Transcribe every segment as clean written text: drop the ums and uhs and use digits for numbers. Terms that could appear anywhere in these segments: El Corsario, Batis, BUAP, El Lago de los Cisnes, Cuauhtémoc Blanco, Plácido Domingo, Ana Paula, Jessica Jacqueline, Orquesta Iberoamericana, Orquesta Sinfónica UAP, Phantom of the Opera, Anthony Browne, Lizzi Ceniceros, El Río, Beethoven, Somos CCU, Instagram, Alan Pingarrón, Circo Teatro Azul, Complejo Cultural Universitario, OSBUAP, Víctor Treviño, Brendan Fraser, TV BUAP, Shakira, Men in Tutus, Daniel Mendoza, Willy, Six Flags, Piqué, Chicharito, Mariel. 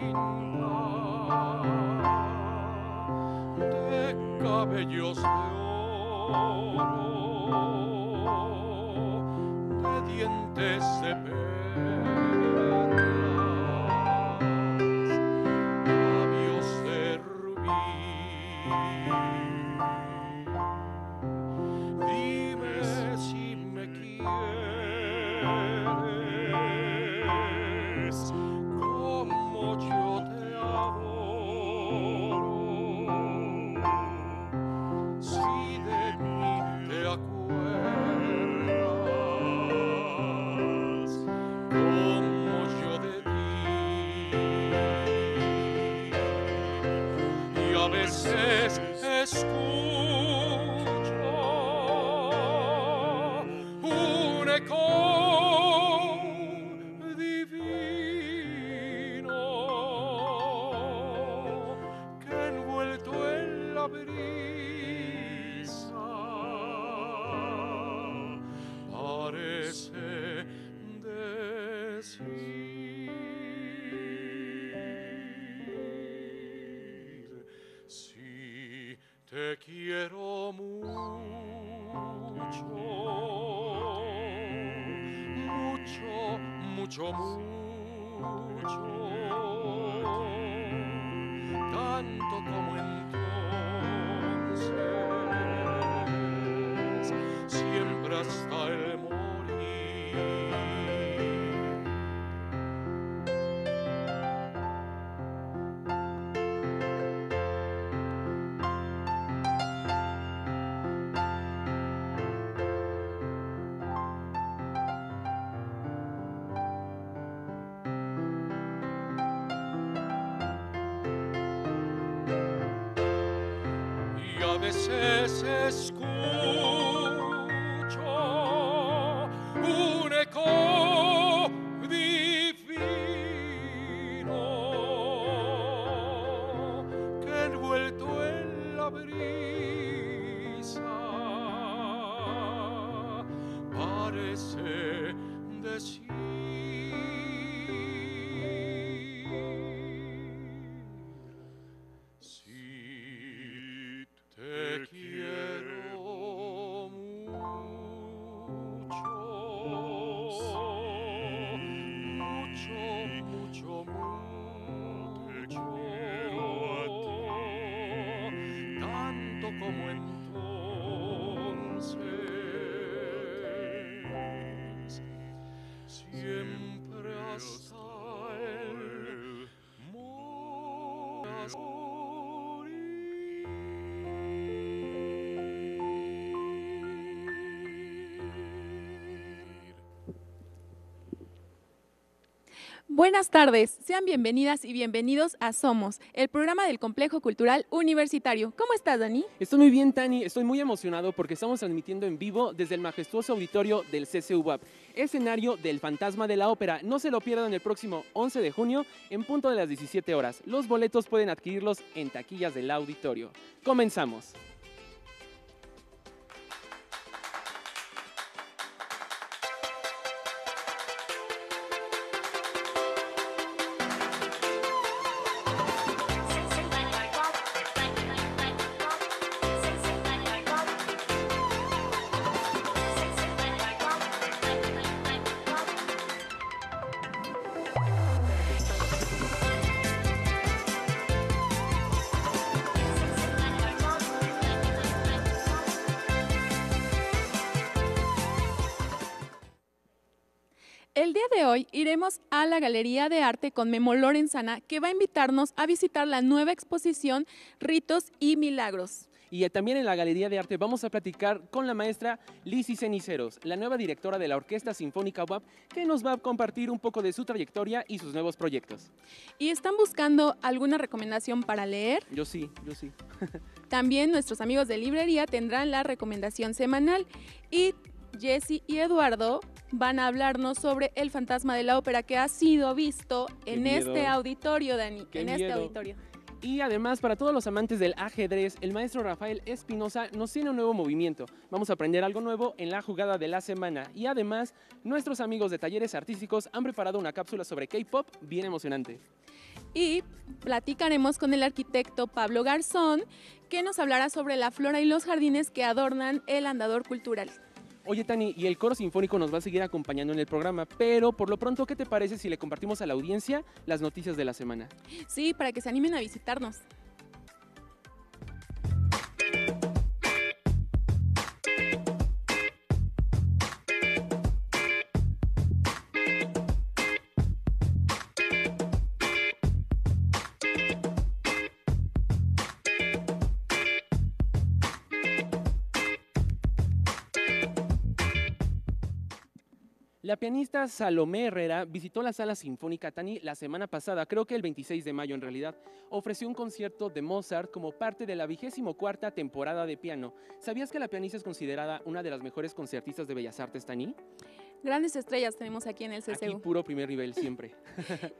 digna de cabellos de oro, de dientes de perlas, labios de rubí. Dime si me quieres, como yo te adoro, si de mí te acuerdas, como yo de ti. Y a veces escucho un eco Buenas tardes, sean bienvenidas y bienvenidos a Somos, el programa del Complejo Cultural Universitario. ¿Cómo estás, Dani? Estoy muy bien, Tani. Estoy muy emocionado porque estamos transmitiendo en vivo desde el majestuoso auditorio del CCUAP, escenario del Fantasma de la Ópera. No se lo pierdan el próximo 11 de junio en punto de las 17 horas. Los boletos pueden adquirirlos en taquillas del auditorio. Comenzamos. Iremos a la Galería de Arte con Memo Lorenzana, que va a invitarnos a visitar la nueva exposición Ritos y Milagros. Y también en la Galería de Arte vamos a platicar con la maestra Lizzi Ceniceros, la nueva directora de la Orquesta Sinfónica UAP, que nos va a compartir un poco de su trayectoria y sus nuevos proyectos. ¿Y están buscando alguna recomendación para leer? Yo sí. También nuestros amigos de librería tendrán la recomendación semanal y Jessy y Eduardo van a hablarnos sobre El Fantasma de la Ópera, que ha sido visto en este auditorio, Dani, en este auditorio. Y además, para todos los amantes del ajedrez, el maestro Rafael Espinosa nos tiene un nuevo movimiento. Vamos a aprender algo nuevo en la jugada de la semana. Y además, nuestros amigos de Talleres Artísticos han preparado una cápsula sobre k-pop bien emocionante. y platicaremos con el arquitecto Pablo Garzón, que nos hablará sobre la flora y los jardines que adornan el andador cultural. Oye, Tani, y el coro sinfónico nos va a seguir acompañando en el programa, pero por lo pronto, ¿qué te parece si le compartimos a la audiencia las noticias de la semana? Sí, para que se animen a visitarnos. La pianista Salomé Herrera visitó la Sala Sinfónica Tani la semana pasada, creo que el 26 de mayo en realidad. Ofreció un concierto de Mozart como parte de la 24ª temporada de piano. ¿Sabías que la pianista es considerada una de las mejores concertistas de Bellas Artes, Tani? Grandes estrellas tenemos aquí en el CCU. Aquí puro primer nivel siempre.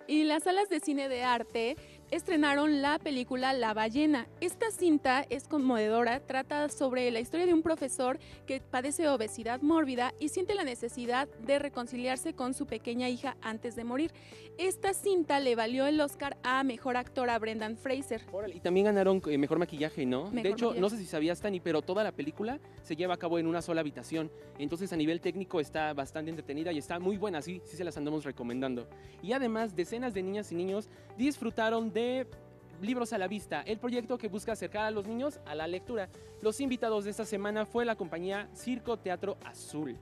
Y las salas de cine de arte estrenaron la película La Ballena. Esta cinta es conmovedora, trata sobre la historia de un profesor que padece obesidad mórbida y siente la necesidad de reconciliarse con su pequeña hija antes de morir. Esta cinta le valió el Oscar a Mejor Actor a Brendan Fraser. Y también ganaron Mejor Maquillaje, ¿no? De hecho, no sé si sabías, Tani, pero toda la película se lleva a cabo en una sola habitación. Entonces, a nivel técnico está bastante entretenida y está muy buena, sí se las andamos recomendando. Y además, decenas de niñas y niños disfrutaron de Libros a la Vista, el proyecto que busca acercar a los niños a la lectura. Los invitados de esta semana fue la compañía Circo Teatro Azul.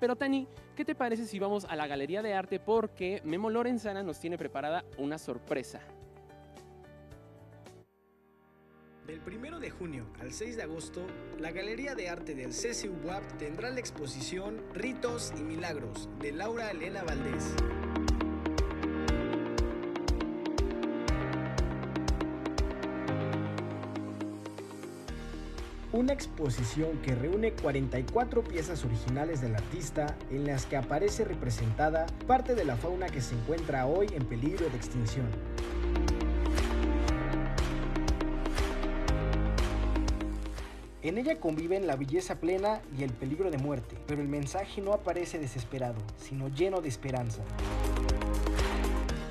Pero Tani, ¿qué te parece si vamos a la Galería de Arte? Porque Memo Lorenzana nos tiene preparada una sorpresa. Del 1 de junio al 6 de agosto, la Galería de Arte del CCU BUAP tendrá la exposición Ritos y Milagros, de Laura Elena Valdés. Una exposición que reúne 44 piezas originales del artista, en las que aparece representada parte de la fauna que se encuentra hoy en peligro de extinción. En ella conviven la belleza plena y el peligro de muerte, pero el mensaje no aparece desesperado, sino lleno de esperanza.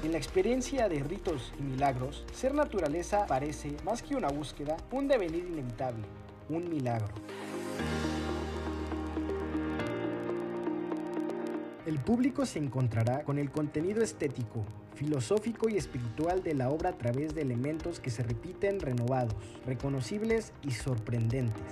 En la experiencia de Ritos y Milagros, ser naturaleza parece, más que una búsqueda, un devenir inevitable, un milagro. El público se encontrará con el contenido estético, filosófico y espiritual de la obra a través de elementos que se repiten renovados, reconocibles y sorprendentes.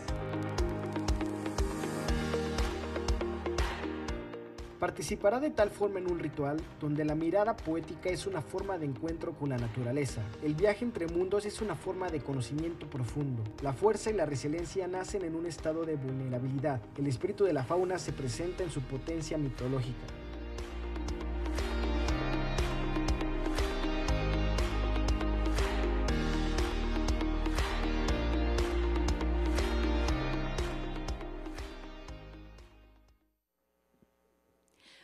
Participará de tal forma en un ritual donde la mirada poética es una forma de encuentro con la naturaleza. El viaje entre mundos es una forma de conocimiento profundo. La fuerza y la resiliencia nacen en un estado de vulnerabilidad. El espíritu de la fauna se presenta en su potencia mitológica.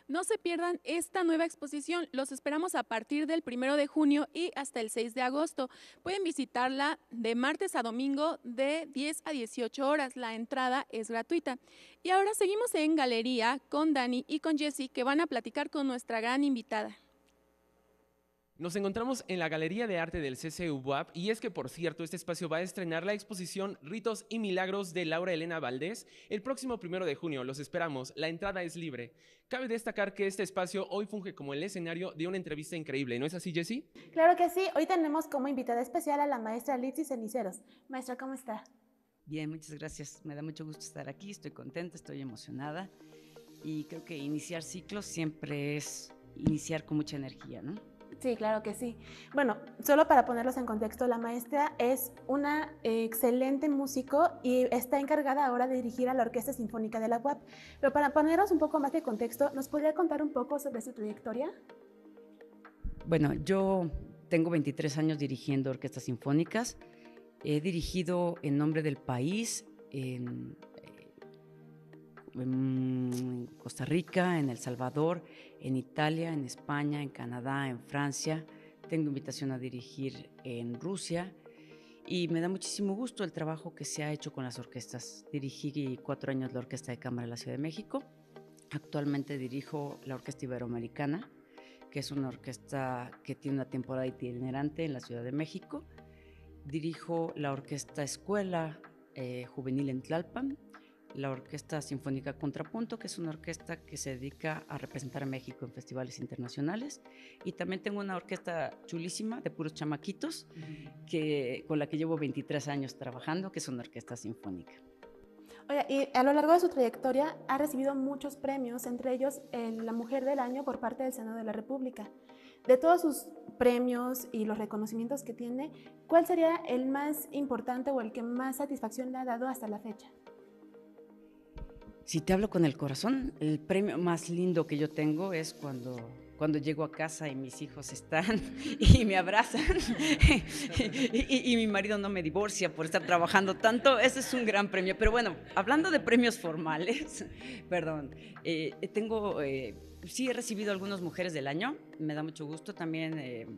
No se pierdan esta nueva exposición, los esperamos a partir del 1 de junio y hasta el 6 de agosto. Pueden visitarla de martes a domingo de 10 a 18 horas, la entrada es gratuita. Y ahora seguimos en Galería con Dani y con Jessie, que van a platicar con nuestra gran invitada. Nos encontramos en la Galería de Arte del CCU BUAP y es que, por cierto, este espacio va a estrenar la exposición Ritos y Milagros de Laura Elena Valdés el próximo 1 de junio. Los esperamos, la entrada es libre. Cabe destacar que este espacio hoy funge como el escenario de una entrevista increíble, ¿no es así, Jessie? Claro que sí, hoy tenemos como invitada especial a la maestra Lizzi Ceniceros. Maestra, ¿cómo está? Bien, muchas gracias, me da mucho gusto estar aquí, estoy contenta, estoy emocionada y creo que iniciar ciclos siempre es iniciar con mucha energía, ¿no? Sí, claro que sí. Bueno, solo para ponerlos en contexto, la maestra es una excelente músico y está encargada ahora de dirigir a la Orquesta Sinfónica de la UAP. Pero para ponernos un poco más de contexto, ¿nos podría contar un poco sobre su trayectoria? Bueno, yo tengo 23 años dirigiendo orquestas sinfónicas. He dirigido en nombre del país en Costa Rica, en El Salvador, en Italia, en España, en Canadá, en Francia. Tengo invitación a dirigir en Rusia y me da muchísimo gusto el trabajo que se ha hecho con las orquestas. Dirigí 4 años la Orquesta de Cámara de la Ciudad de México. Actualmente dirijo la Orquesta Iberoamericana, que es una orquesta que tiene una temporada itinerante en la Ciudad de México. Dirijo la Orquesta Escuela Juvenil en Tlalpan, la Orquesta Sinfónica Contrapunto, que es una orquesta que se dedica a representar a México en festivales internacionales, y también tengo una orquesta chulísima de puros chamaquitos con la que llevo 23 años trabajando, que es una orquesta sinfónica. Oye, y a lo largo de su trayectoria ha recibido muchos premios, entre ellos la Mujer del Año por parte del Senado de la República. De todos sus premios y los reconocimientos que tiene, ¿cuál sería el más importante o el que más satisfacción le ha dado hasta la fecha? Si te hablo con el corazón, el premio más lindo que yo tengo es cuando llego a casa y mis hijos están y me abrazan y mi marido no me divorcia por estar trabajando tanto. Ese es un gran premio. Pero bueno, hablando de premios formales, perdón, sí he recibido algunas Mujeres del Año, me da mucho gusto también.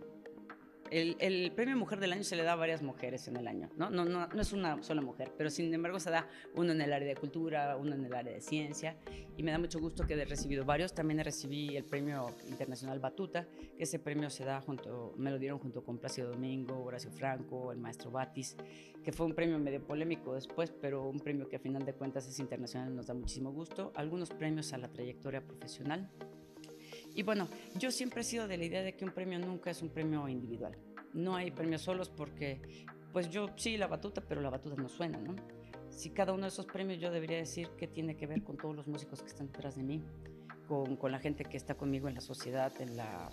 El premio Mujer del Año se le da a varias mujeres en el año, ¿no? No es una sola mujer, pero sin embargo se da uno en el área de cultura, uno en el área de ciencia, y me da mucho gusto que he recibido varios. También recibí el premio internacional Batuta, que ese premio me lo dieron junto con Plácido Domingo, Horacio Franco, el maestro Batis, que fue un premio medio polémico después, pero un premio que a final de cuentas es internacional y nos da muchísimo gusto. Algunos premios a la trayectoria profesional. Y bueno, yo siempre he sido de la idea de que un premio nunca es un premio individual. No hay premios solos porque, pues yo sí la batuta, pero la batuta no suena, ¿no? Si cada uno de esos premios yo debería decir que tiene que ver con todos los músicos que están detrás de mí, con la gente que está conmigo en la sociedad, en la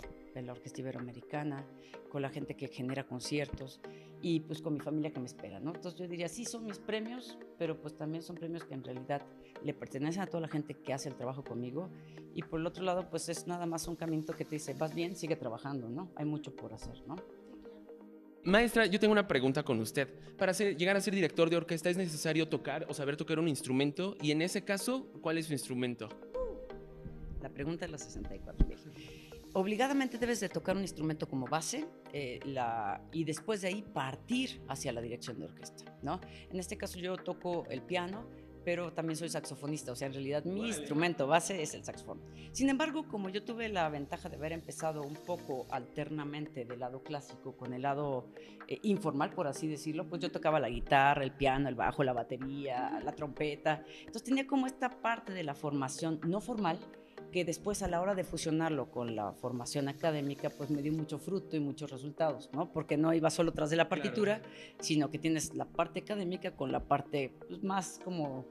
Orquesta Iberoamericana, con la gente que genera conciertos y pues con mi familia que me espera, ¿no? Entonces yo diría, sí son mis premios, pero pues también son premios que en realidad le pertenecen a toda la gente que hace el trabajo conmigo. Y por el otro lado, pues es nada más un caminito que te dice, vas bien, sigue trabajando, ¿no? Hay mucho por hacer, ¿no? Maestra, yo tengo una pregunta con usted. Para llegar a ser director de orquesta, ¿es necesario tocar o saber tocar un instrumento? Y en ese caso, ¿cuál es su instrumento? La pregunta de los 64. Obligadamente debes de tocar un instrumento como base y después de ahí partir hacia la dirección de orquesta, ¿no? En este caso yo toco el piano, pero también soy saxofonista, o sea, en realidad mi instrumento base es el saxofón. Sin embargo, como yo tuve la ventaja de haber empezado un poco alternamente del lado clásico con el lado informal, por así decirlo, pues yo tocaba la guitarra, el piano, el bajo, la batería, la trompeta. Entonces tenía como esta parte de la formación no formal, que después a la hora de fusionarlo con la formación académica, pues me dio mucho fruto y muchos resultados, ¿no? Porque no iba solo tras de la partitura, claro, sino que tienes la parte académica con la parte pues, más como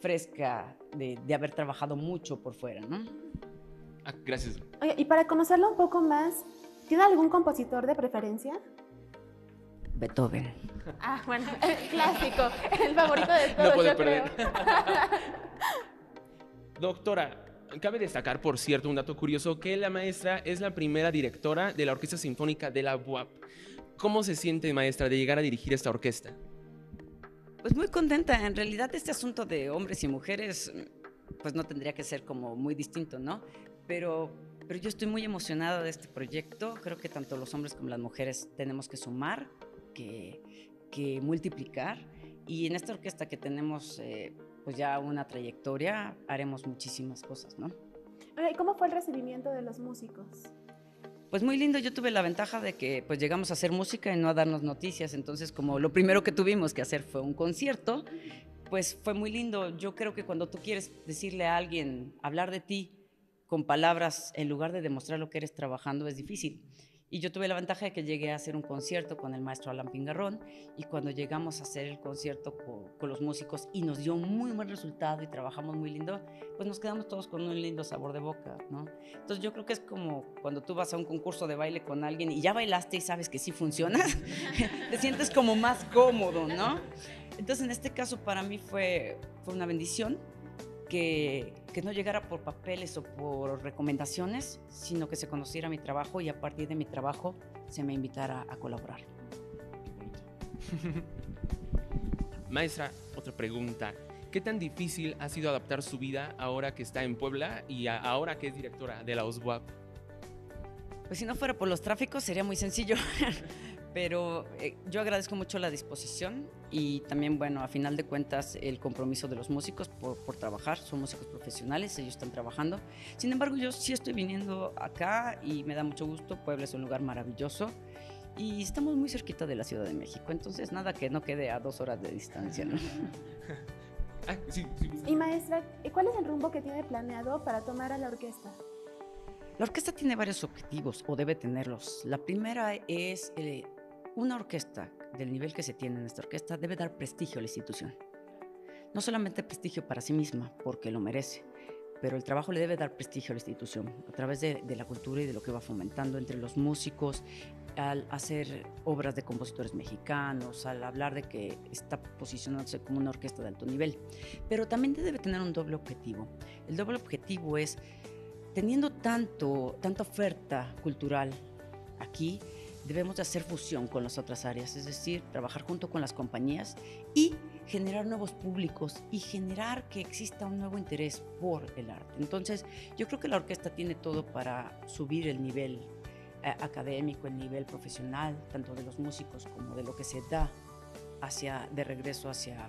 fresca de haber trabajado mucho por fuera, ¿no? Ah, gracias. Oye, y para conocerlo un poco más, ¿tiene algún compositor de preferencia? Beethoven. Ah, bueno, el clásico, el favorito de todos, no puede perder. Creo. Doctora, cabe destacar, por cierto, un dato curioso, que la maestra es la primera directora de la Orquesta Sinfónica de la BUAP. ¿Cómo se siente, maestra, de llegar a dirigir esta orquesta? Pues muy contenta. En realidad, este asunto de hombres y mujeres, pues no tendría que ser como muy distinto, ¿no? Pero yo estoy muy emocionada de este proyecto. Creo que tanto los hombres como las mujeres tenemos que sumar, que multiplicar. Y en esta orquesta que tenemos... pues ya una trayectoria, haremos muchísimas cosas, ¿no? ¿Y cómo fue el recibimiento de los músicos? Pues muy lindo, yo tuve la ventaja de que pues llegamos a hacer música y no a darnos noticias, entonces como lo primero que tuvimos que hacer fue un concierto, pues fue muy lindo. Yo creo que cuando tú quieres decirle a alguien, hablar de ti con palabras, en lugar de demostrar lo que eres trabajando, es difícil. Y yo tuve la ventaja de que llegué a hacer un concierto con el maestro Alan Pingarrón, y cuando llegamos a hacer el concierto con los músicos y nos dio un muy buen resultado y trabajamos muy lindo, pues nos quedamos todos con un lindo sabor de boca, ¿no? Entonces yo creo que es como cuando tú vas a un concurso de baile con alguien y ya bailaste y sabes que sí funciona, te sientes como más cómodo, ¿no? Entonces en este caso para mí fue una bendición que no llegara por papeles o por recomendaciones, sino que se conociera mi trabajo y a partir de mi trabajo se me invitara a colaborar. Maestra, otra pregunta. ¿Qué tan difícil ha sido adaptar su vida ahora que está en Puebla y ahora que es directora de la OSBUAP? Pues si no fuera por los tráficos sería muy sencillo. Pero yo agradezco mucho la disposición y también, bueno, a final de cuentas, el compromiso de los músicos por trabajar. Son músicos profesionales, ellos están trabajando. Sin embargo, yo sí estoy viniendo acá y me da mucho gusto. Puebla es un lugar maravilloso y estamos muy cerquita de la Ciudad de México. Entonces, nada que no quede a 2 horas de distancia, ¿no? Ah, sí, sí. Y maestra, ¿cuál es el rumbo que tiene planeado para tomar a la orquesta? La orquesta tiene varios objetivos, o debe tenerlos. La primera es... una orquesta del nivel que se tiene en esta orquesta debe dar prestigio a la institución. No solamente prestigio para sí misma, porque lo merece, pero el trabajo le debe dar prestigio a la institución a través de la cultura y de lo que va fomentando entre los músicos, al hacer obras de compositores mexicanos, al hablar de que está posicionándose como una orquesta de alto nivel. Pero también debe tener un doble objetivo. El doble objetivo es, teniendo tanta oferta cultural aquí, debemos de hacer fusión con las otras áreas, es decir, trabajar junto con las compañías y generar nuevos públicos y generar que exista un nuevo interés por el arte. Entonces, yo creo que la orquesta tiene todo para subir el nivel académico, el nivel profesional, tanto de los músicos como de lo que se da de regreso hacia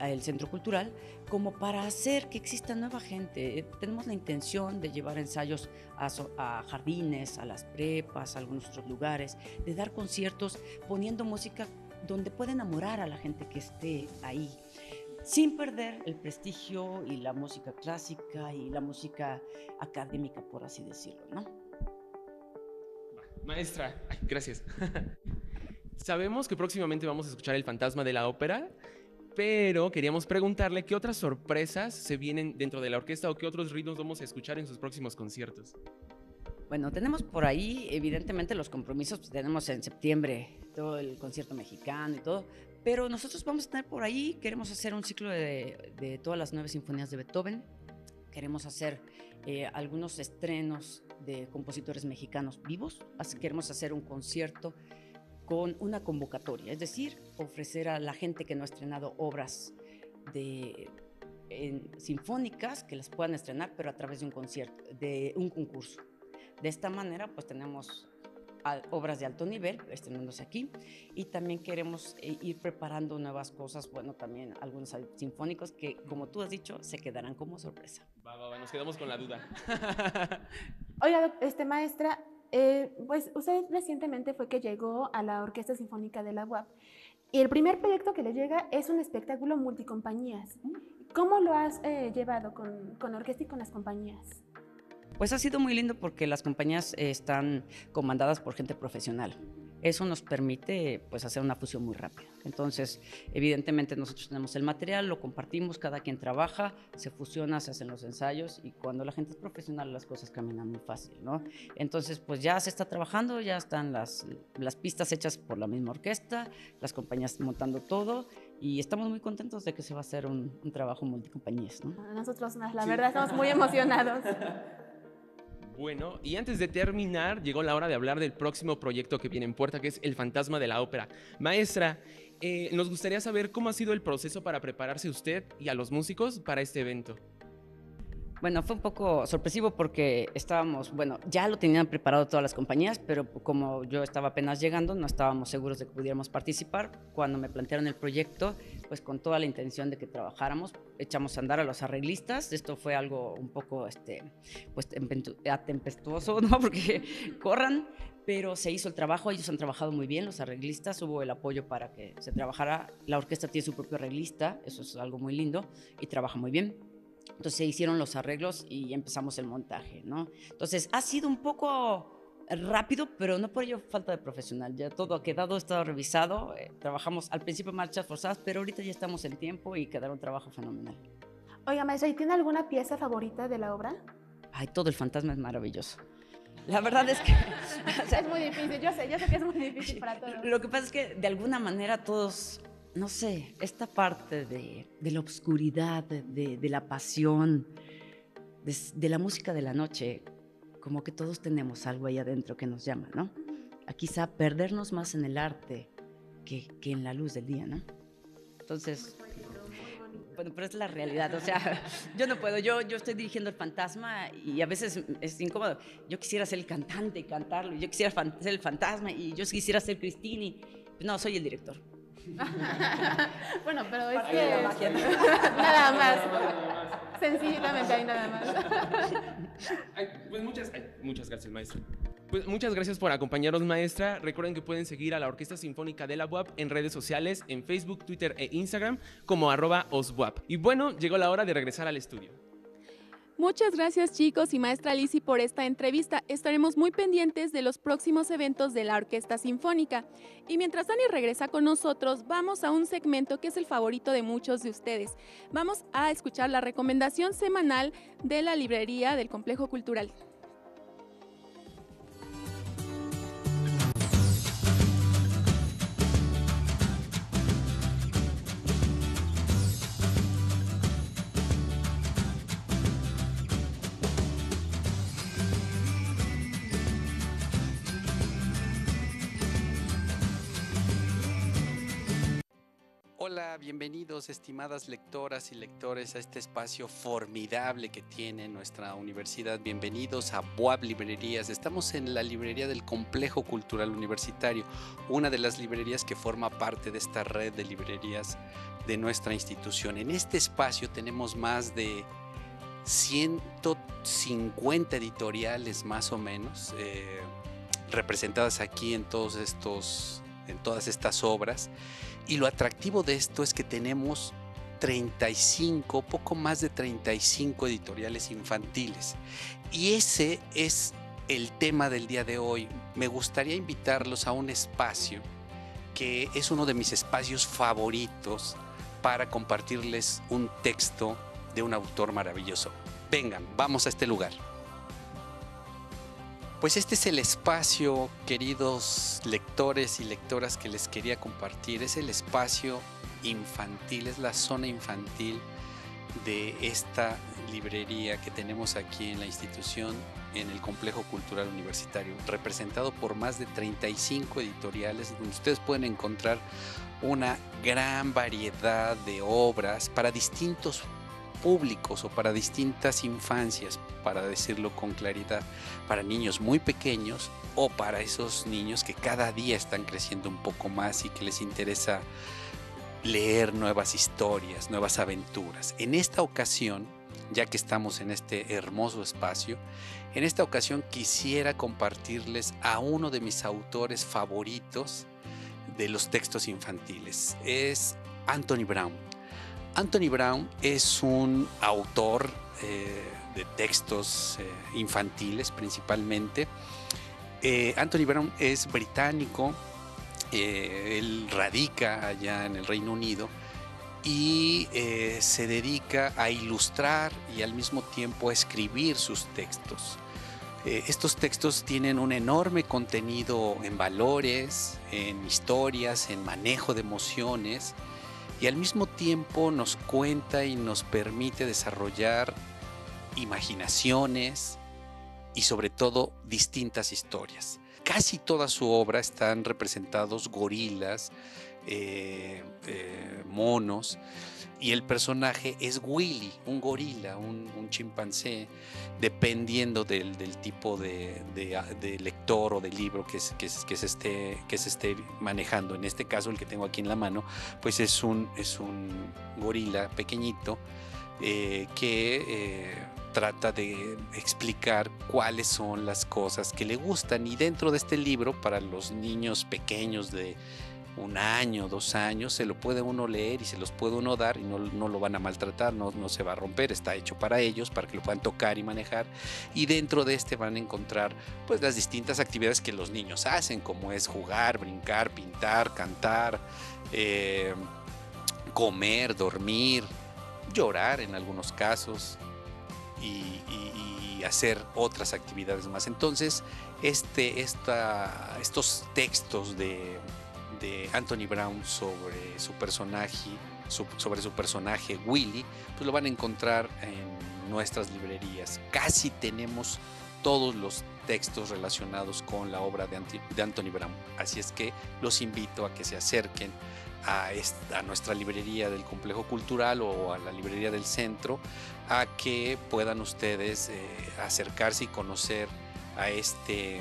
el centro cultural, como para hacer que exista nueva gente. Tenemos la intención de llevar ensayos a jardines, a las prepas, a algunos otros lugares, de dar conciertos poniendo música donde pueda enamorar a la gente que esté ahí, sin perder el prestigio y la música clásica y la música académica, por así decirlo, ¿no? Maestra, ay, gracias. Sabemos que próximamente vamos a escuchar El Fantasma de la Ópera, pero queríamos preguntarle qué otras sorpresas se vienen dentro de la orquesta o qué otros ritmos vamos a escuchar en sus próximos conciertos. Bueno, tenemos por ahí, evidentemente, los compromisos, pues, tenemos en septiembre todo el concierto mexicano y todo, pero nosotros vamos a tener por ahí, queremos hacer un ciclo de todas las 9 sinfonías de Beethoven, queremos hacer algunos estrenos de compositores mexicanos vivos, así queremos hacer un concierto con una convocatoria, es decir, ofrecer a la gente que no ha estrenado obras sinfónicas que las puedan estrenar, pero a través de un concierto, de un concurso. De esta manera, pues tenemos obras de alto nivel estrenándose aquí, y también queremos ir preparando nuevas cosas, bueno, también algunos sinfónicos que, como tú has dicho, se quedarán como sorpresa. Va, nos quedamos con la duda. Oiga, maestra, pues usted recientemente fue que llegó a la Orquesta Sinfónica de la UAP y el primer proyecto que le llega es un espectáculo multicompañías. ¿Cómo lo has llevado con la orquesta y con las compañías? Pues ha sido muy lindo porque las compañías están comandadas por gente profesional. Eso nos permite, pues, hacer una fusión muy rápida. Entonces, evidentemente nosotros tenemos el material, lo compartimos, cada quien trabaja, se fusiona, se hacen los ensayos y cuando la gente es profesional las cosas caminan muy fácil, ¿no? Entonces, pues ya se está trabajando, ya están las pistas hechas por la misma orquesta, las compañías montando todo y estamos muy contentos de que se va a hacer un trabajo multicompañías, ¿no? Nosotros más, la verdad, estamos muy emocionados. Bueno, y antes de terminar, llegó la hora de hablar del próximo proyecto que viene en puerta, que es El Fantasma de la Ópera. Maestra, nos gustaría saber cómo ha sido el proceso para prepararse usted y a los músicos para este evento. Bueno, fue un poco sorpresivo porque ya lo tenían preparado todas las compañías, pero como yo estaba apenas llegando, no estábamos seguros de que pudiéramos participar. Cuando me plantearon el proyecto, pues con toda la intención de que trabajáramos, echamos a andar a los arreglistas. Esto fue algo un poco, pues, tempestuoso, ¿no? Porque corran, pero se hizo el trabajo. Ellos han trabajado muy bien, los arreglistas, hubo el apoyo para que se trabajara. La orquesta tiene su propio arreglista, eso es algo muy lindo, y trabaja muy bien. Entonces se hicieron los arreglos y empezamos el montaje, ¿no? Entonces ha sido un poco rápido, pero no por ello falta de profesional. Ya todo ha quedado, está revisado. Trabajamos al principio marchas forzadas, pero ahorita ya estamos en tiempo y quedará un trabajo fenomenal. Oiga, maestra, ¿y tiene alguna pieza favorita de la obra? Ay, todo El Fantasma es maravilloso. La verdad es que... es muy difícil, yo sé que es muy difícil para todos. Lo que pasa es que de alguna manera todos... No sé, esta parte de la obscuridad, de la pasión, de la música de la noche, como que todos tenemos algo ahí adentro que nos llama, ¿no? A quizá perdernos más en el arte que en la luz del día, ¿no? Entonces, muy bonito, muy bonito. Bueno, pero es la realidad, o sea, yo no puedo, yo estoy dirigiendo El Fantasma y a veces es incómodo. Yo quisiera ser el cantante y cantarlo, yo quisiera ser el fantasma y yo quisiera ser Cristini. No, soy el director. Bueno, pero es que nada más, sencillamente hay nada más. Pues muchas gracias, maestra. Pues muchas gracias por acompañarnos, maestra. Recuerden que pueden seguir a la Orquesta Sinfónica de la UAP en redes sociales, en Facebook, Twitter e Instagram, como @OSBUAP. Y bueno, llegó la hora de regresar al estudio. Muchas gracias, chicos, y maestra Lizzi por esta entrevista. Estaremos muy pendientes de los próximos eventos de la Orquesta Sinfónica. Y mientras Tania regresa con nosotros, vamos a un segmento que es el favorito de muchos de ustedes. Vamos a escuchar la recomendación semanal de la librería del Complejo Cultural. Hola, bienvenidos estimadas lectoras y lectores a este espacio formidable que tiene nuestra universidad. Bienvenidos a BUAP Librerías. Estamos en la librería del Complejo Cultural Universitario, una de las librerías que forma parte de esta red de librerías de nuestra institución. En este espacio tenemos más de 150 editoriales más o menos representadas aquí en todas estas obras. Y lo atractivo de esto es que tenemos poco más de 35 editoriales infantiles. Y ese es el tema del día de hoy. Me gustaría invitarlos a un espacio que es uno de mis espacios favoritos para compartirles un texto de un autor maravilloso. Vengan, vamos a este lugar. Pues este es el espacio, queridos lectores y lectoras, que les quería compartir. Es el espacio infantil, es la zona infantil de esta librería que tenemos aquí en la institución, en el Complejo Cultural Universitario, representado por más de 35 editoriales, donde ustedes pueden encontrar una gran variedad de obras para distintos públicos o para distintas infancias, para decirlo con claridad, para niños muy pequeños o para esos niños que cada día están creciendo un poco más y que les interesa leer nuevas historias, nuevas aventuras. En esta ocasión, ya que estamos en este hermoso espacio, en esta ocasión quisiera compartirles a uno de mis autores favoritos de los textos infantiles. Es Anthony Browne. Anthony Browne es un autor de textos infantiles principalmente. Anthony Browne es británico, él radica allá en el Reino Unido y se dedica a ilustrar y al mismo tiempo a escribir sus textos. Estos textos tienen un enorme contenido en valores, en historias, en manejo de emociones. Y al mismo tiempo nos cuenta y nos permite desarrollar imaginaciones y sobre todo distintas historias. Casi toda su obra están representados gorilas, monos, y el personaje es Willy, un gorila, un chimpancé, dependiendo del tipo de lector o de libro que se esté manejando. En este caso, el que tengo aquí en la mano, pues es un gorila pequeñito que trata de explicar cuáles son las cosas que le gustan. Y dentro de este libro, para los niños pequeños de 1 año, 2 años, se lo puede uno leer y se los puede uno dar y no lo van a maltratar, no se va a romper, está hecho para ellos, para que lo puedan tocar y manejar. Y dentro de este van a encontrar pues las distintas actividades que los niños hacen, como es jugar, brincar, pintar, cantar, comer, dormir, llorar en algunos casos y hacer otras actividades más. Entonces estos textos de Anthony Browne sobre su personaje Willy, pues lo van a encontrar en nuestras librerías. Casi tenemos todos los textos relacionados con la obra de Anthony Browne. Así es que los invito a que se acerquen a nuestra librería del Complejo Cultural o a la librería del centro, a que puedan ustedes acercarse y conocer a este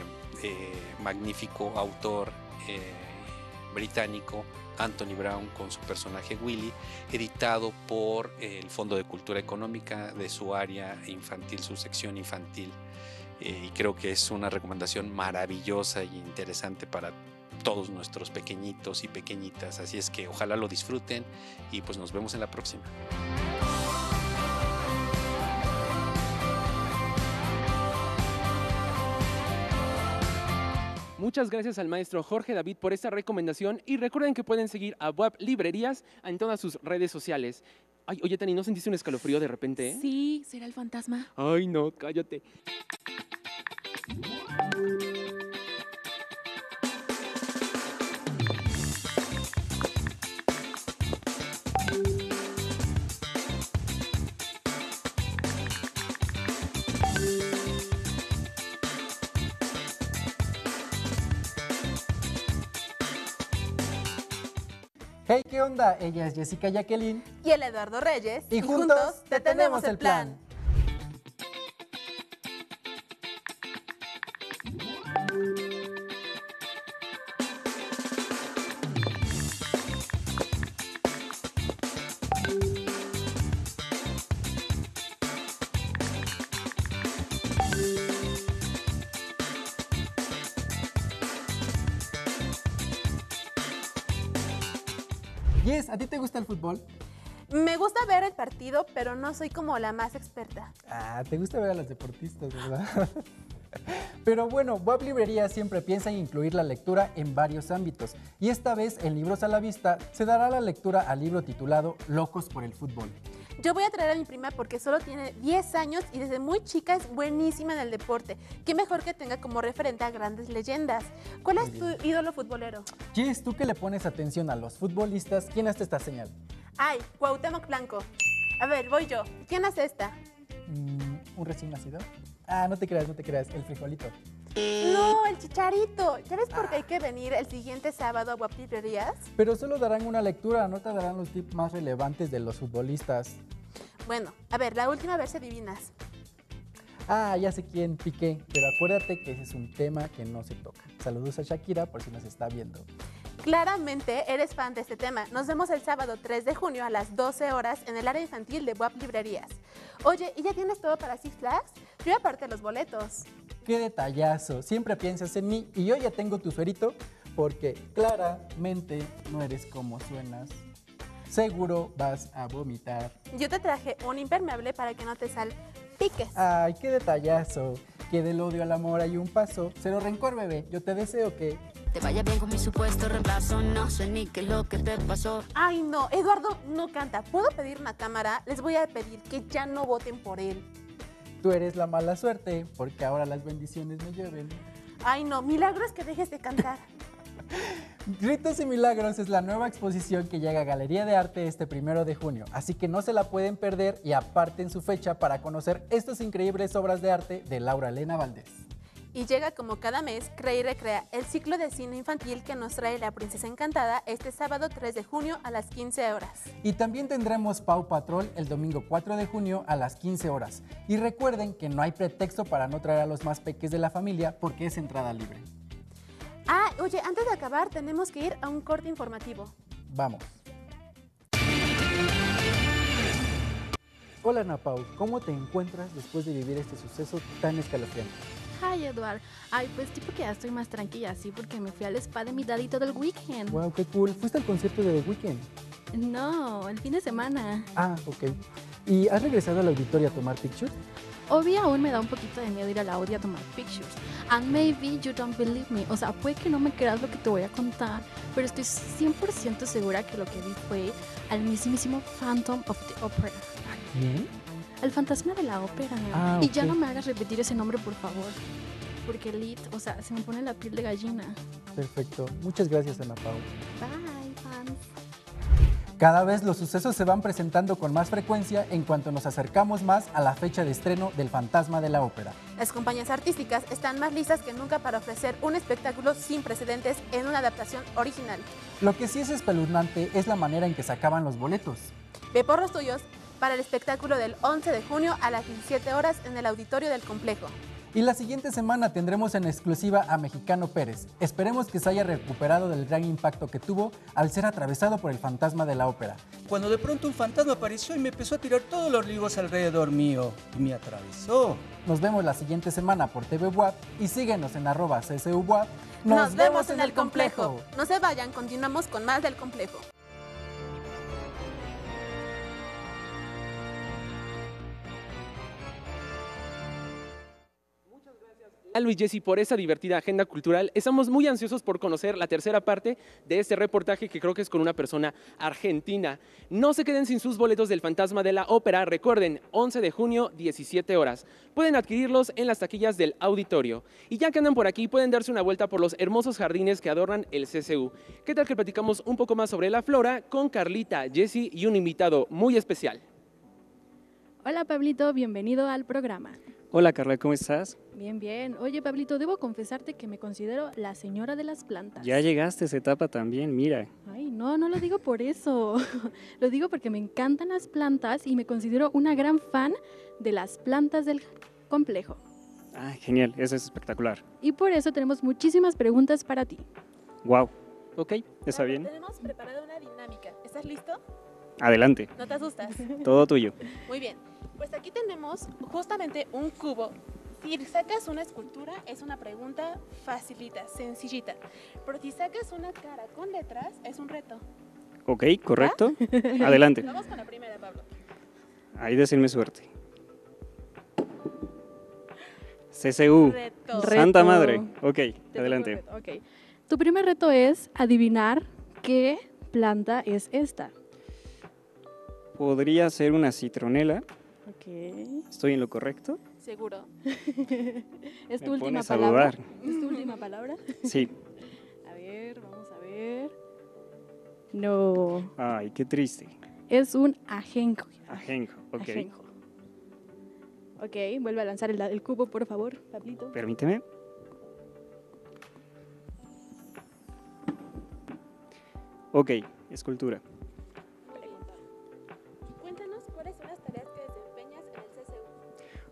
magnífico autor británico, Anthony Browne, con su personaje Willy, editado por el Fondo de Cultura Económica de su área infantil, su sección infantil, y creo que es una recomendación maravillosa y interesante para todos nuestros pequeñitos y pequeñitas, así es que ojalá lo disfruten y pues nos vemos en la próxima. Muchas gracias al maestro Jorge David por esta recomendación y recuerden que pueden seguir a BUAP Librerías en todas sus redes sociales. Ay, oye, Tani, ¿no sentiste un escalofrío de repente? Sí, ¿será el fantasma? Ay, no, cállate. Hey, ¿qué onda? Ella es Jessica Jacqueline y el Eduardo Reyes y juntos te tenemos el plan. Yes, ¿a ti te gusta el fútbol? Me gusta ver el partido, pero no soy como la más experta. Ah, te gusta ver a los deportistas, ¿verdad? Pero bueno, BUAP Librería siempre piensa en incluir la lectura en varios ámbitos. Y esta vez, en Libros a la Vista, se dará la lectura al libro titulado Locos por el Fútbol. Yo voy a traer a mi prima porque solo tiene 10 años y desde muy chica es buenísima en el deporte. Qué mejor que tenga como referente a grandes leyendas. ¿Cuál es tu ídolo futbolero? Jess, tú que le pones atención a los futbolistas, ¿quién hace esta señal? Ay, Cuauhtémoc Blanco. A ver, voy yo. ¿Quién hace esta? ¿Un recién nacido? Ah, no te creas, no te creas. El frijolito. No, el Chicharito. ¿Ya ves por qué hay que venir el siguiente sábado a BUAP Librerías? Pero solo darán una lectura, no te darán los tips más relevantes de los futbolistas. Bueno, a ver, la última vez adivinas. Ah, ya sé quién, Piqué. Pero acuérdate que ese es un tema que no se toca. Saludos a Shakira por si nos está viendo. Claramente eres fan de este tema. Nos vemos el sábado 3 de junio a las 12 horas en el área infantil de BUAP Librerías. Oye, ¿y ya tienes todo para Six Flags? Yo aparte los boletos. ¡Qué detallazo! Siempre piensas en mí y yo ya tengo tu suerito porque claramente no eres como suenas. Seguro vas a vomitar. Yo te traje un impermeable para que no te salpiques. ¡Ay, qué detallazo! Que del odio al amor hay un paso. Cero rencor, bebé. Yo te deseo que te vaya bien con mi supuesto reemplazo, no sé ni qué es lo que te pasó. Ay, no, Eduardo no canta. ¿Puedo pedir una cámara? Les voy a pedir que ya no voten por él. Tú eres la mala suerte, porque ahora las bendiciones me llueven. Ay, no, milagros que dejes de cantar. Ritos y Milagros es la nueva exposición que llega a Galería de Arte este 1 de junio, así que no se la pueden perder y aparten su fecha para conocer estas increíbles obras de arte de Laura Elena Valdés. Y llega como cada mes, Crea y Recrea, el ciclo de cine infantil que nos trae La Princesa Encantada este sábado 3 de junio a las 15 horas. Y también tendremos Paw Patrol el domingo 4 de junio a las 15 horas. Y recuerden que no hay pretexto para no traer a los más peques de la familia porque es entrada libre. Ah, oye, antes de acabar tenemos que ir a un corte informativo. Vamos. Hola Ana Pau, ¿cómo te encuentras después de vivir este suceso tan escalofriante? Ay, Eduard. Ay, pues tipo que ya estoy más tranquila, sí, porque me fui al spa de mi daddy todo el weekend. Wow, qué cool. ¿Fuiste al concierto de The Weeknd? No, el fin de semana. Ah, ok. ¿Y has regresado al auditorio a tomar pictures? Obvio, aún me da un poquito de miedo ir al auditorio a tomar pictures. And maybe you don't believe me. O sea, puede que no me creas lo que te voy a contar, pero estoy 100% segura que lo que vi fue al mismísimo Phantom of the Opera. ¿A quién? El fantasma de la ópera. Ah, okay. Y ya no me hagas repetir ese nombre, por favor. Porque Lit, o sea, se me pone la piel de gallina. Perfecto. Muchas gracias, Ana Paula. Bye, fans. Cada vez los sucesos se van presentando con más frecuencia en cuanto nos acercamos más a la fecha de estreno del Fantasma de la Ópera. Las compañías artísticas están más listas que nunca para ofrecer un espectáculo sin precedentes en una adaptación original. Lo que sí es espeluznante es la manera en que sacaban los boletos. Ve por los tuyos para el espectáculo del 11 de junio a las 17 horas en el auditorio del complejo. Y la siguiente semana tendremos en exclusiva a Mexicano Pérez. Esperemos que se haya recuperado del gran impacto que tuvo al ser atravesado por el fantasma de la ópera. Cuando de pronto un fantasma apareció y me empezó a tirar todos los libros alrededor mío y me atravesó. Nos vemos la siguiente semana por TV UAP y síguenos en @CCUAP. Nos vemos en el complejo. No se vayan, continuamos con más del complejo. Luis Jessy, por esa divertida agenda cultural. Estamos muy ansiosos por conocer la tercera parte de este reportaje, que creo que es con una persona argentina. No se queden sin sus boletos del Fantasma de la Ópera. Recuerden, 11 de junio, 17 horas. Pueden adquirirlos en las taquillas del auditorio. Y ya que andan por aquí, pueden darse una vuelta por los hermosos jardines que adornan el CCU. ¿Qué tal que platicamos un poco más sobre la flora con Carlita, Jessy y un invitado muy especial? Hola, Pablito, bienvenido al programa. Hola, Carla, ¿cómo estás? Bien, bien. Oye, Pablito, debo confesarte que me considero la señora de las plantas. Ya llegaste a esa etapa también, mira. Ay, no, no lo digo por eso. Lo digo porque me encantan las plantas y me considero una gran fan de las plantas del complejo. Ah, genial, eso es espectacular. Y por eso tenemos muchísimas preguntas para ti. Wow. Ok, ¿está bien? Tenemos preparada una dinámica. ¿Estás listo? Adelante. No te asustas. Todo tuyo. Muy bien. Pues aquí tenemos justamente un cubo. Si sacas una escultura, es una pregunta facilita, sencillita. Pero si sacas una cara con letras, es un reto. Ok, correcto. ¿Ah? Adelante. Vamos con la primera, Pablo. Ahí decirme suerte. CCU. Reto. Santa Madre. Ok, adelante. Okay. Tu primer reto es adivinar qué planta es esta. Podría ser una citronela. Okay. ¿Estoy en lo correcto? Seguro. ¿Es tu última palabra? ¿Es tu última palabra? Sí. A ver, vamos a ver. No. Ay, qué triste. Es un ajenjo. Ajenjo, ok. Ajenjo. Ok, vuelve a lanzar el cubo, por favor, Pablito. Permíteme. Ok, escultura.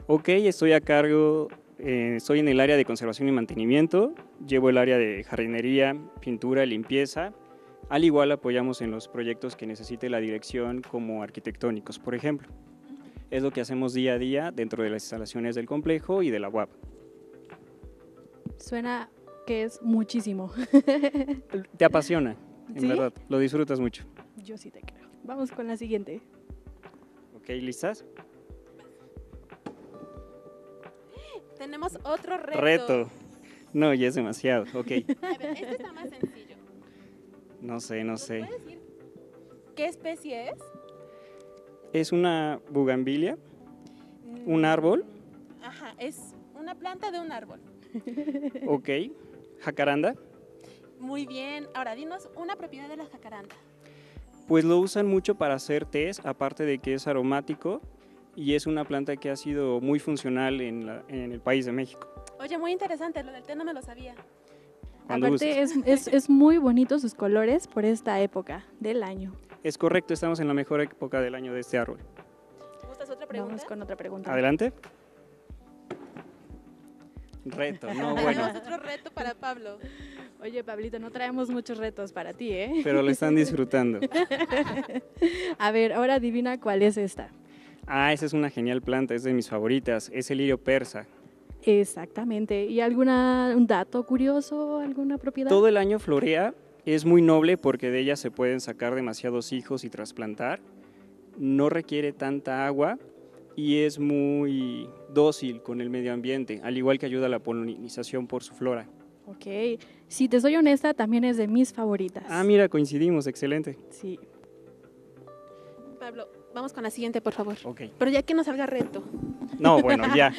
Ok, estoy a cargo, estoy en el área de conservación y mantenimiento, llevo el área de jardinería, pintura, limpieza, al igual apoyamos en los proyectos que necesite la dirección como arquitectónicos, por ejemplo. Es lo que hacemos día a día dentro de las instalaciones del complejo y de la UAP. Suena que es muchísimo. Te apasiona, en verdad, lo disfrutas mucho. Yo sí te creo. Vamos con la siguiente. Ok, ¿listas? Tenemos otro reto. No, ya es demasiado. Ok. A ver, este está más sencillo. No sé, no sé. ¿Puedes decir qué especie es? Es una bugambilia, un árbol. Ajá, es una planta de un árbol. Ok. Jacaranda. Muy bien. Ahora, dinos una propiedad de la jacaranda. Pues lo usan mucho para hacer tés, aparte de que es aromático. Y es una planta que ha sido muy funcional en el país de México. Oye, muy interesante, lo del té no me lo sabía. Aparte es muy bonito sus colores por esta época del año. Es correcto, estamos en la mejor época del año de este árbol. ¿Te gustas otra pregunta? Vamos con otra pregunta. Adelante. Reto, no, bueno. Tenemos otro reto para Pablo. Oye, Pablito, no traemos muchos retos para ti, ¿eh? Pero lo están disfrutando. A ver, ahora adivina cuál es esta. Ah, esa es una genial planta, es de mis favoritas, es el lirio persa. Exactamente, ¿y algún dato curioso, alguna propiedad? Todo el año florea, es muy noble porque de ella se pueden sacar demasiados hijos y trasplantar, no requiere tanta agua y es muy dócil con el medio ambiente, al igual que ayuda a la polinización por su flora. Ok, si te soy honesta, también es de mis favoritas. Ah, mira, coincidimos, excelente. Sí. Pablo, vamos con la siguiente, por favor. Okay. Pero ya que no salga reto. No, bueno, ya.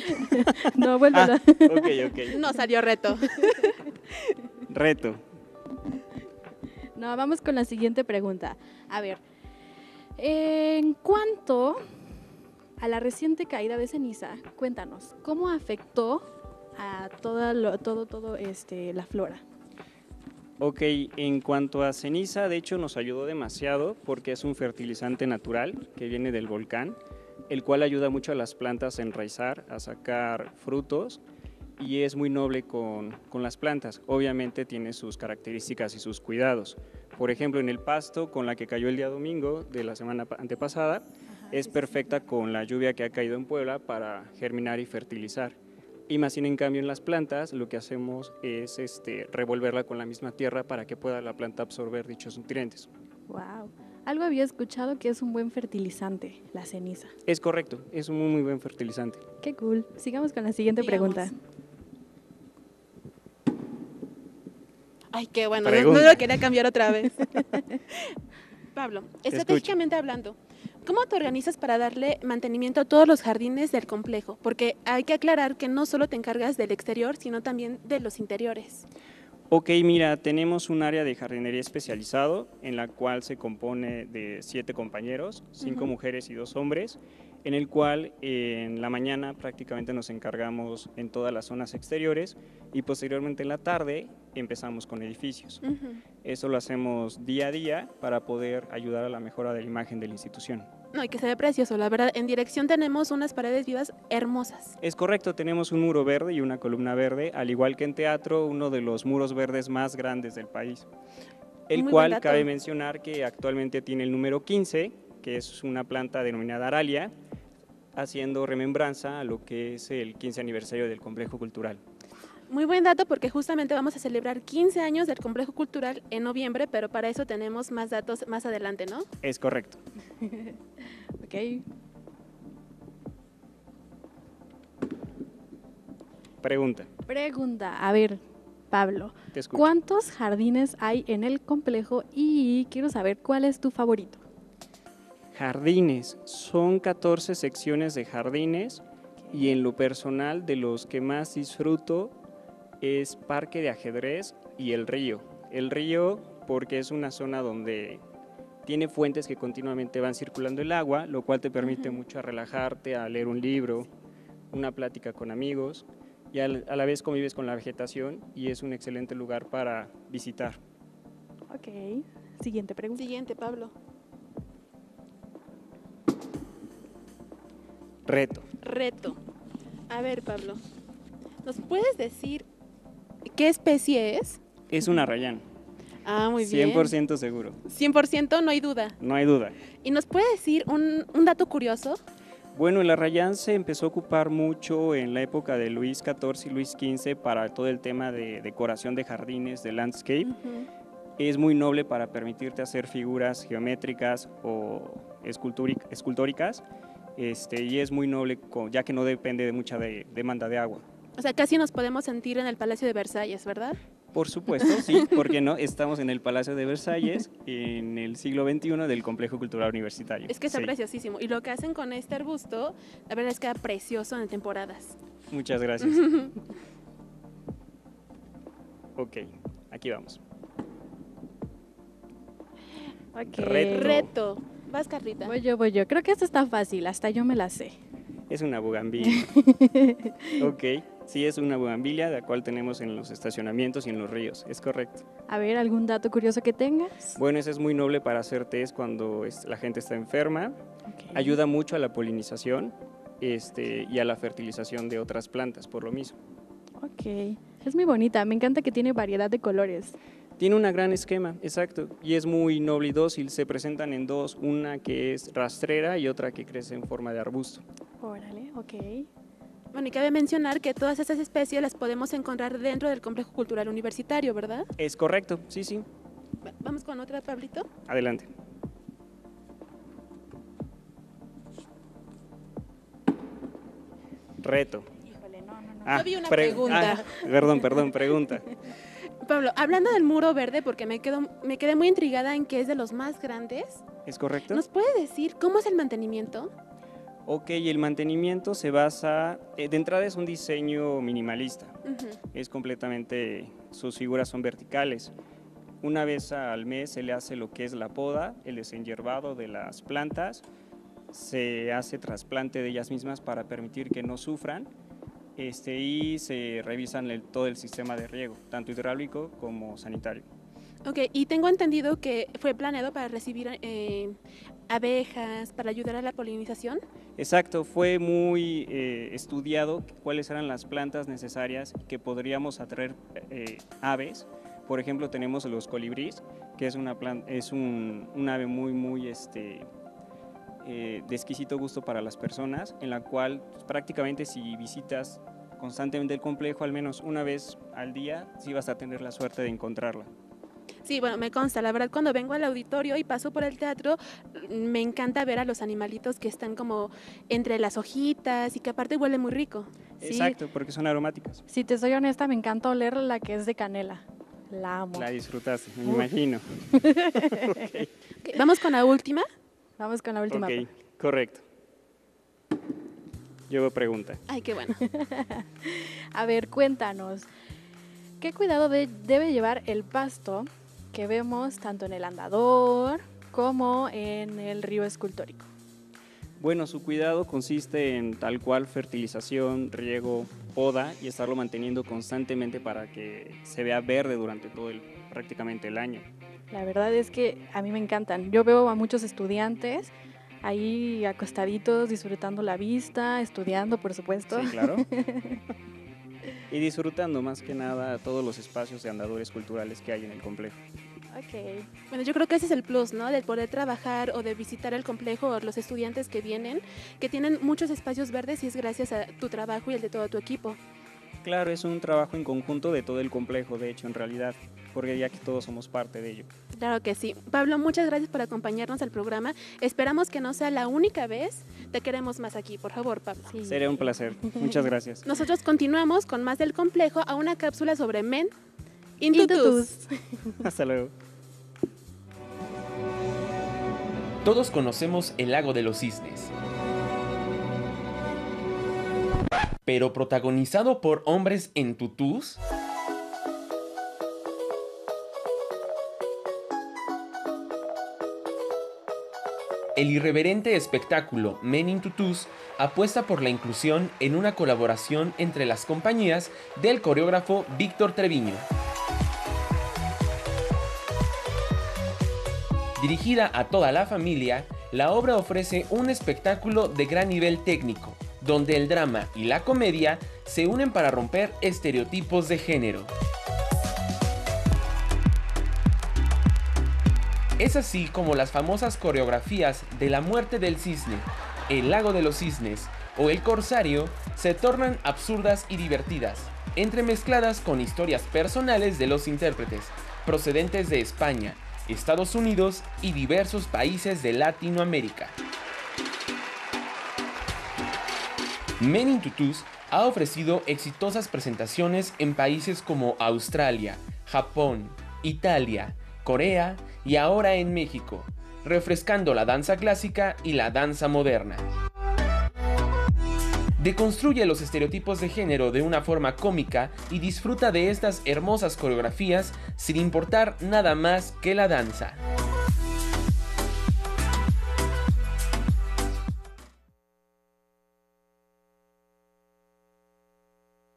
No, vuélvela. Ah, ok. No salió reto. Reto. No, vamos con la siguiente pregunta. A ver, En cuanto a la reciente caída de ceniza, cuéntanos, ¿cómo afectó a toda la flora? Ok, en cuanto a ceniza, de hecho nos ayudó demasiado porque es un fertilizante natural que viene del volcán, el cual ayuda mucho a las plantas a enraizar, a sacar frutos y es muy noble con las plantas. Obviamente tiene sus características y sus cuidados. Por ejemplo, en el pasto con la que cayó el día domingo de la semana antepasada, es perfecta con la lluvia que ha caído en Puebla para germinar y fertilizar. Y más bien, en cambio, en las plantas lo que hacemos es revolverla con la misma tierra para que pueda la planta absorber dichos nutrientes. Wow. Algo había escuchado que es un buen fertilizante, la ceniza. Es correcto, es un muy buen fertilizante. Qué cool. Sigamos con la siguiente pregunta. Ay, qué bueno, no lo quería cambiar otra vez. Pablo, estratégicamente hablando, ¿cómo te organizas para darle mantenimiento a todos los jardines del complejo? Porque hay que aclarar que no solo te encargas del exterior, sino también de los interiores. Ok, mira, tenemos un área de jardinería especializado en la cual se compone de 7 compañeros, 5 mujeres y 2 hombres, en el cual en la mañana prácticamente nos encargamos en todas las zonas exteriores y posteriormente en la tarde empezamos con edificios. Eso lo hacemos día a día para poder ayudar a la mejora de la imagen de la institución. No, y que se ve precioso, la verdad. En dirección tenemos unas paredes vivas hermosas. Es correcto, tenemos un muro verde y una columna verde, al igual que en teatro, uno de los muros verdes más grandes del país, el cual cabe mencionar que actualmente tiene el número 15, que es una planta denominada aralia, haciendo remembranza a lo que es el 15 aniversario del Complejo Cultural. Muy buen dato, porque justamente vamos a celebrar 15 años del Complejo Cultural en noviembre, pero para eso tenemos más datos más adelante, ¿no? Es correcto. Ok. Pregunta. A ver, Pablo, ¿cuántos jardines hay en el complejo? Y quiero saber, ¿cuál es tu favorito? Jardines, son 14 secciones de jardines y en lo personal de los que más disfruto es Parque de Ajedrez y El Río. El Río porque es una zona donde tiene fuentes que continuamente van circulando el agua, lo cual te permite mucho a relajarte, a leer un libro, una plática con amigos y a la vez convives con la vegetación y es un excelente lugar para visitar. Ok, siguiente pregunta. Siguiente, Pablo. Reto. A ver, Pablo, ¿nos puedes decir qué especie es? Es un arrayán. Ah, muy bien. 100% seguro. 100%, no hay duda. No hay duda. ¿Y nos puedes decir un dato curioso? Bueno, el arrayán se empezó a ocupar mucho en la época de Luis XIV y Luis XV para todo el tema de decoración de jardines, de landscape. Es muy noble para permitirte hacer figuras geométricas o escultóricas. Y es muy noble, ya que no depende de mucha demanda de agua. O sea, casi nos podemos sentir en el Palacio de Versalles, ¿verdad? Por supuesto, sí, porque no, estamos en el Palacio de Versalles en el siglo XXI del Complejo Cultural Universitario. Es que está preciosísimo, y lo que hacen con este arbusto, la verdad es que queda precioso en temporadas. Muchas gracias. Ok, aquí vamos. Okay. Reto. Vas, Carlita. Voy yo. Creo que esto está fácil, hasta yo me la sé. Es una bugambilia. Ok, sí, es una bugambilia, la cual tenemos en los estacionamientos y en los ríos, es correcto. A ver, ¿algún dato curioso que tengas? Bueno, ese es muy noble para hacer tés cuando la gente está enferma. Okay. Ayuda mucho a la polinización y a la fertilización de otras plantas, por lo mismo. Ok, es muy bonita, me encanta que tiene variedad de colores. Tiene una gran esquema, exacto, y es muy noble y dócil. Se presentan en dos, una que es rastrera y otra que crece en forma de arbusto. Órale, ok. Bueno, y cabe mencionar que todas estas especies las podemos encontrar dentro del Complejo Cultural Universitario, ¿verdad? Es correcto, sí, sí. ¿Vamos con otra, Pablito? Adelante. Reto. Híjole, no. Ah, no vi una pregunta. Perdón, pregunta. Pablo, hablando del muro verde, porque me quedé muy intrigada en que es de los más grandes. ¿Es correcto? ¿Nos puede decir cómo es el mantenimiento? Ok, el mantenimiento se basa, de entrada es un diseño minimalista, es completamente, sus figuras son verticales. Una vez al mes se le hace lo que es la poda, el desenyerbado de las plantas, se hace trasplante de ellas mismas para permitir que no sufran y se revisan todo el sistema de riego, tanto hidráulico como sanitario. Ok, y tengo entendido que fue planeado para recibir abejas, para ayudar a la polinización. Exacto, fue muy estudiado cuáles eran las plantas necesarias que podríamos atraer aves. Por ejemplo, tenemos los colibríes, que es un ave muy de exquisito gusto para las personas, en la cual prácticamente si visitas constantemente el complejo, al menos una vez al día, sí vas a tener la suerte de encontrarla. Sí, bueno, me consta, la verdad cuando vengo al auditorio y paso por el teatro, me encanta ver a los animalitos que están como entre las hojitas y que aparte huele muy rico. ¿Sí? Exacto, porque son aromáticas. Si te soy honesta, me encanta oler la que es de canela, la amo. La disfrutaste, me imagino. Okay. ¿Vamos con la última? Vamos con la última. Ok, correcto. Yo pregunta. Ay, qué bueno. A ver, cuéntanos, ¿qué cuidado debe llevar el pasto que vemos tanto en el andador como en el río escultórico? Bueno, su cuidado consiste en tal cual fertilización, riego, poda y estarlo manteniendo constantemente para que se vea verde durante todo prácticamente el año. La verdad es que a mí me encantan. Yo veo a muchos estudiantes ahí acostaditos, disfrutando la vista, estudiando, por supuesto. Sí, claro. Y disfrutando más que nada todos los espacios de andadores culturales que hay en el complejo. Ok. Bueno, yo creo que ese es el plus, ¿no? Del poder trabajar o de visitar el complejo o los estudiantes que vienen, que tienen muchos espacios verdes y es gracias a tu trabajo y el de todo tu equipo. Claro, es un trabajo en conjunto de todo el complejo, de hecho, en realidad, porque ya que todos somos parte de ello. Claro que sí. Pablo, muchas gracias por acompañarnos al programa. Esperamos que no sea la única vez. Te queremos más aquí, por favor, Pablo. Sí. Sería un placer. Muchas gracias. Nosotros continuamos con más del complejo a una cápsula sobre Men in Tutus. Hasta luego. Todos conocemos el Lago de los Cisnes, pero protagonizado por hombres en tutús, el irreverente espectáculo Men in Tutus apuesta por la inclusión en una colaboración entre las compañías del coreógrafo Víctor Treviño. Dirigida a toda la familia, la obra ofrece un espectáculo de gran nivel técnico, donde el drama y la comedia se unen para romper estereotipos de género. Es así como las famosas coreografías de La Muerte del Cisne, El Lago de los Cisnes o El Corsario se tornan absurdas y divertidas, entremezcladas con historias personales de los intérpretes, procedentes de España, Estados Unidos y diversos países de Latinoamérica. Men in Tutus ha ofrecido exitosas presentaciones en países como Australia, Japón, Italia, Corea y ahora en México, refrescando la danza clásica y la danza moderna. Deconstruye los estereotipos de género de una forma cómica y disfruta de estas hermosas coreografías sin importar nada más que la danza.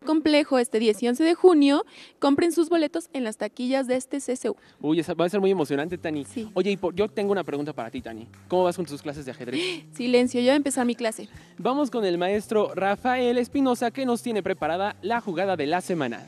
Complejo este 10 y 11 de junio, compren sus boletos en las taquillas de este CCU. Uy, va a ser muy emocionante, Tani. Sí. Oye, yo tengo una pregunta para ti, Tani. ¿Cómo vas con tus clases de ajedrez? Silencio, ya voy a empezar mi clase. Vamos con el maestro Rafael Espinosa, que nos tiene preparada la jugada de la semana.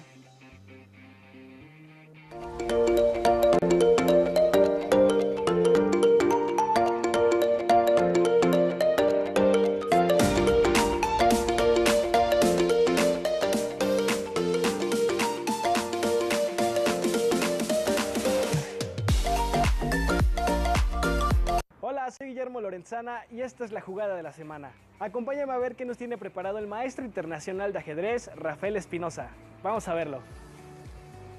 Soy Guillermo Lorenzana y esta es la jugada de la semana. Acompáñame a ver qué nos tiene preparado el maestro internacional de ajedrez, Rafael Espinosa. Vamos a verlo.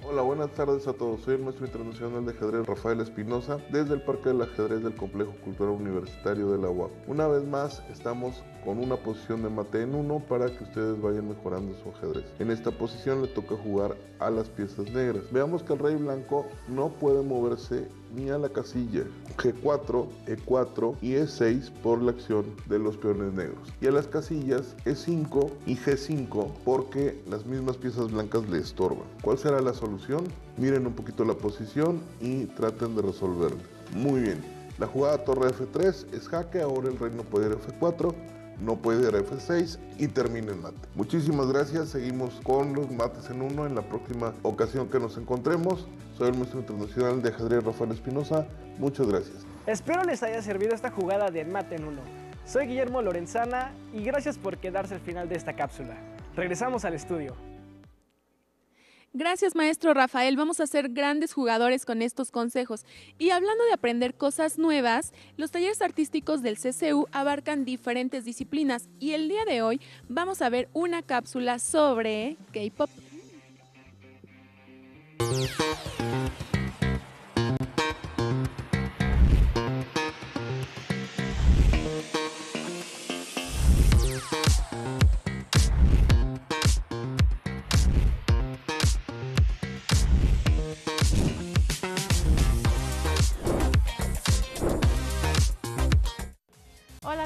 Hola, buenas tardes a todos. Soy el maestro internacional de ajedrez Rafael Espinosa desde el Parque del Ajedrez del Complejo Cultural Universitario de la UAP. Una vez más, estamos con una posición de mate en 1 para que ustedes vayan mejorando su ajedrez. En esta posición le toca jugar a las piezas negras. Veamos que el rey blanco no puede moverse ni a la casilla G4, E4 y E6 por la acción de los peones negros, y a las casillas E5 y G5 porque las mismas piezas blancas le estorban. ¿Cuál será la solución? Miren un poquito la posición y traten de resolverla. Muy bien, la jugada torre F3 es jaque. Ahora el rey no puede ir a F4, no puede ir a F6 y termina el mate. Muchísimas gracias, seguimos con los mates en 1 en la próxima ocasión que nos encontremos. Soy el maestro internacional de ajedrez Rafael Espinosa, muchas gracias. Espero les haya servido esta jugada de mate en 1. Soy Guillermo Lorenzana y gracias por quedarse al final de esta cápsula. Regresamos al estudio. Gracias, maestro Rafael. Vamos a ser grandes jugadores con estos consejos. Y hablando de aprender cosas nuevas, los talleres artísticos del CCU abarcan diferentes disciplinas y el día de hoy vamos a ver una cápsula sobre K-pop.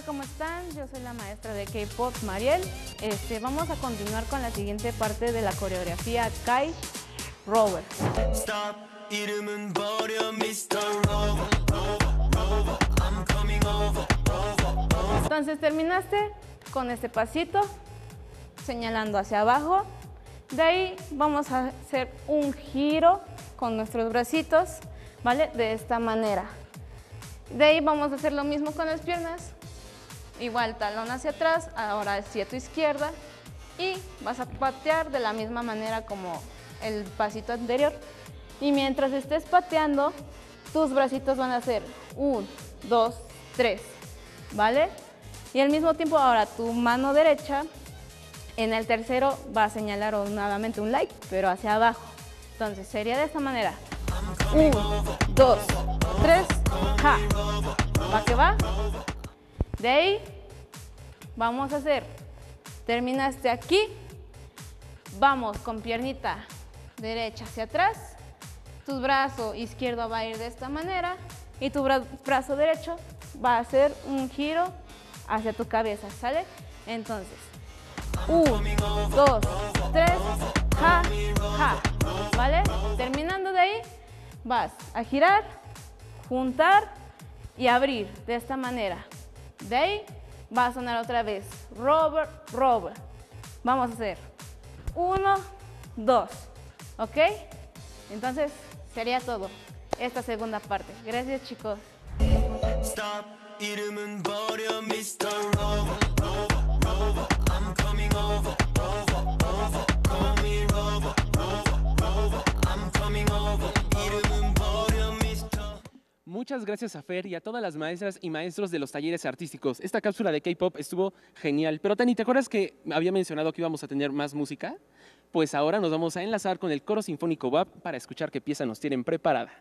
¿Cómo están? Yo soy la maestra de K-pop, Mariel. Vamos a continuar con la siguiente parte de la coreografía Kai Rover. Entonces terminaste con este pasito, señalando hacia abajo. De ahí vamos a hacer un giro con nuestros bracitos, ¿vale? De esta manera. De ahí vamos a hacer lo mismo con las piernas. Igual talón hacia atrás, ahora hacia tu izquierda y vas a patear de la misma manera como el pasito anterior. Y mientras estés pateando, tus bracitos van a ser 1, 2, 3, ¿vale? Y al mismo tiempo ahora tu mano derecha en el tercero va a señalar nuevamente un like, pero hacia abajo. Entonces sería de esta manera. 1, 2, 3, ja. ¿Va que va? De ahí vamos a hacer, terminaste aquí, vamos con piernita derecha hacia atrás, tu brazo izquierdo va a ir de esta manera y tu brazo derecho va a hacer un giro hacia tu cabeza, ¿sale? Entonces, 1, 2, 3, ja, ja, ¿vale? Terminando de ahí, vas a girar, juntar y abrir de esta manera. De ahí va a sonar otra vez, rover, rover. Vamos a hacer 1, 2, ¿ok? Entonces sería todo esta segunda parte. Gracias, chicos. Muchas gracias a Fer y a todas las maestras y maestros de los talleres artísticos. Esta cápsula de K-pop estuvo genial. Pero Tani, ¿te acuerdas que había mencionado que íbamos a tener más música? Pues ahora nos vamos a enlazar con el Coro Sinfónico UAP para escuchar qué pieza nos tienen preparada.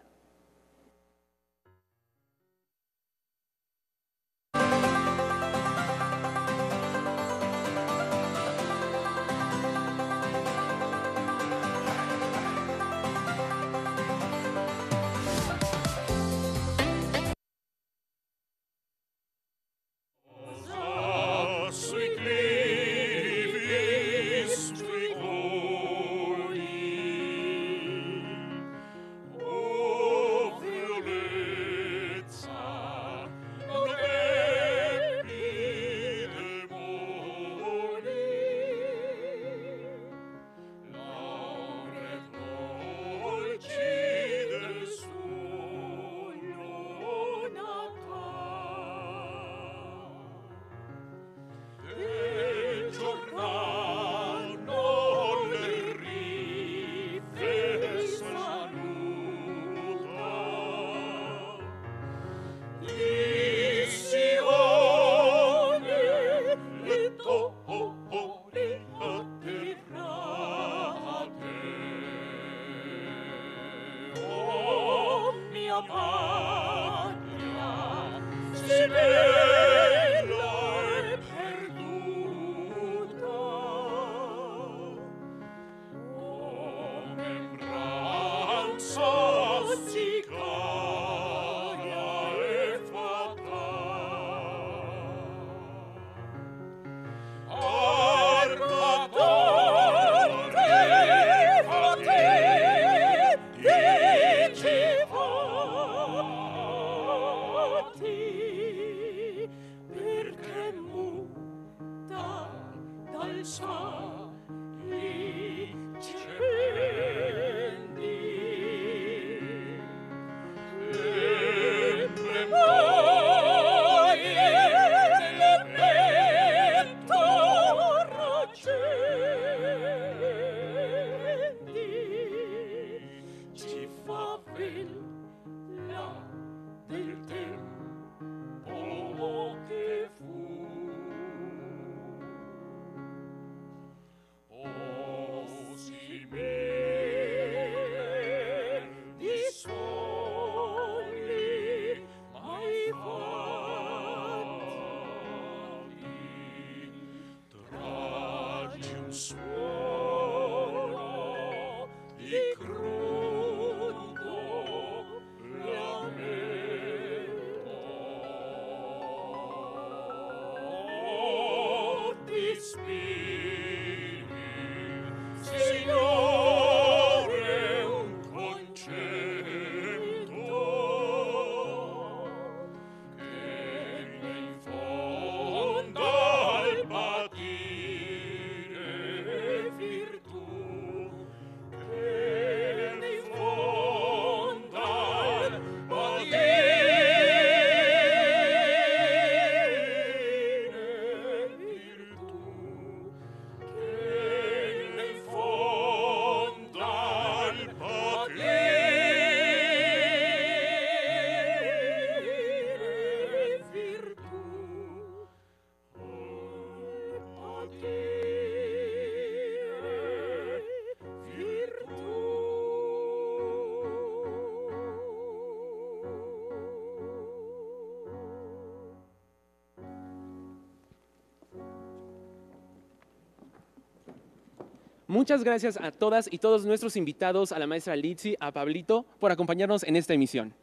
Muchas gracias a todas y todos nuestros invitados, a la maestra Lizzi, a Pablito, por acompañarnos en esta emisión.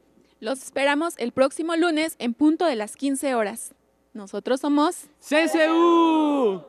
Los esperamos el próximo lunes en punto de las 15 horas. Nosotros somos... ¡CCU!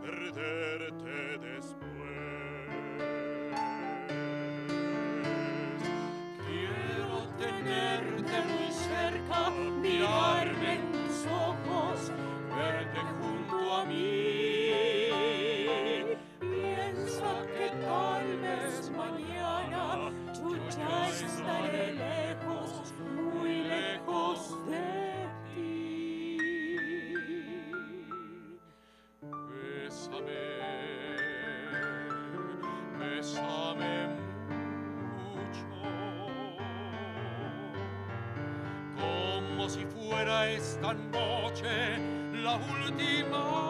Perderte después. Quiero tenerte muy cerca, mirarme en tus ojos, verte junto a mí. Piensa que tal vez mañana tú ya estaré lejos, muy lejos de esta noche, la última.